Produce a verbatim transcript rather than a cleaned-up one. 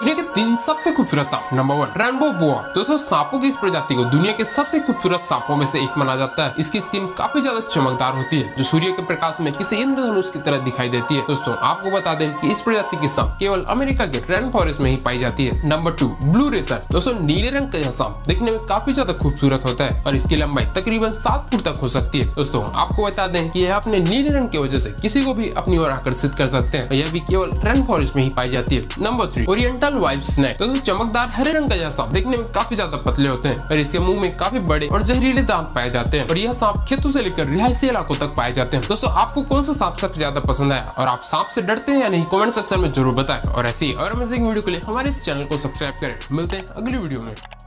दुनिया के तीन सबसे खूबसूरत सांप। Number one, rainbow boa. दोस्तों सांपों की इस प्रजाति को दुनिया के सबसे खूबसूरत सांपों में से एक माना जाता है। इसकी स्किन काफी ज्यादा चमकदार होती है जो सूर्य के प्रकाश में किसी इंद्रधनुष की तरह दिखाई देती है। दोस्तों आपको बता दें कि इस प्रजाति की सांप केवल अमेरिका के रेन फॉरेस्ट में ही पाई जाती है। Number two, blue racer. दोस्तों नीले रंग का यह सांप देखने में काफी ज्यादा खूबसूरत होता है और इसकी लंबाई तकरीबन सात फुट तक हो सकती है। दोस्तों आपको बता दें कि यह अपने नीले रंग की वजह से किसी को भी अपनी ओर आकर्षित कर सकते हैं और यह भी केवल रेन फॉरेस्ट में ही पाई जाती है। Number three, oriental vibe snake. दोस्तों चमकदार हरे रंग का यह सांप देखने में काफी ज्यादा पतले होते हैं और इसके मुंह में काफी बड़े और जहरीले दांत पाए जाते हैं और यह सांप खेतों से लेकर रिहायशी इलाकों तक पाए जाते हैं। दोस्तों आपको कौन सा सांप सबसे ज्यादा पसंद आया और आप सांप से डरते हैं या नहीं, कमेंट सेक्शन में जरूर बताएं। और ऐसी और अमेजिंग वीडियो के लिए हमारे इस चैनल को सब्सक्राइब करें। मिलते हैं अगली वीडियो में।